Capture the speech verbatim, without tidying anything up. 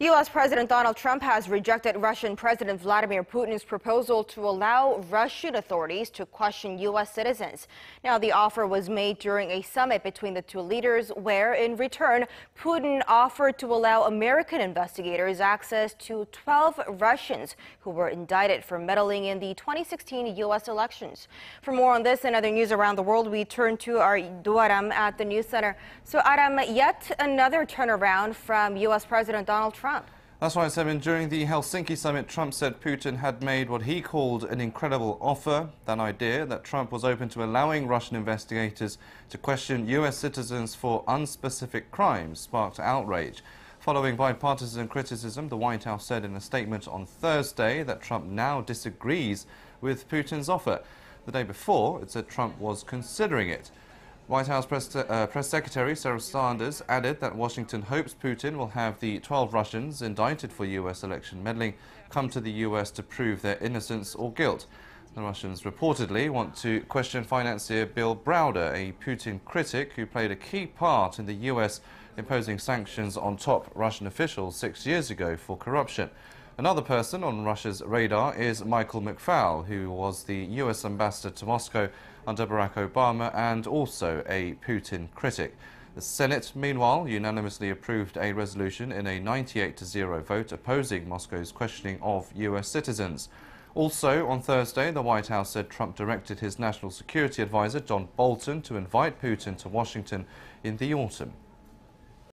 U S. President Donald Trump has rejected Russian President Vladimir Putin's proposal to allow Russian authorities to question U S citizens. Now, the offer was made during a summit between the two leaders where, in return, Putin offered to allow American investigators access to twelve Russians who were indicted for meddling in the twenty sixteen U S elections. For more on this and other news around the world, we turn to our Aram at the News Center. So, Aram, yet another turnaround from U S. President Donald Trump. That's right, Simon. During the Helsinki summit, Trump said Putin had made what he called an incredible offer, that idea that Trump was open to allowing Russian investigators to question U S citizens for unspecific crimes, sparked outrage. Following bipartisan criticism, the White House said in a statement on Thursday that Trump now disagrees with Putin's offer. The day before, it said Trump was considering it. White House Press, uh, Press Secretary Sarah Sanders added that Washington hopes Putin will have the twelve Russians indicted for U S election meddling come to the U S to prove their innocence or guilt. The Russians reportedly want to question financier Bill Browder, a Putin critic who played a key part in the U S imposing sanctions on top Russian officials six years ago for corruption. Another person on Russia's radar is Michael McFaul, who was the U S ambassador to Moscow under Barack Obama and also a Putin critic. The Senate, meanwhile, unanimously approved a resolution in a ninety-eight to zero vote opposing Moscow's questioning of U S citizens. Also, on Thursday, the White House said Trump directed his national security advisor, John Bolton, to invite Putin to Washington in the autumn.